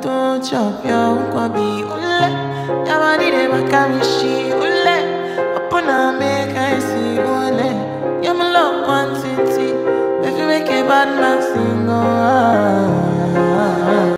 Don't chop your kwabi ule. Yabadi de bakamishi ule. Apuna make I see ule. You're my love quantity. If you make a bad man sing,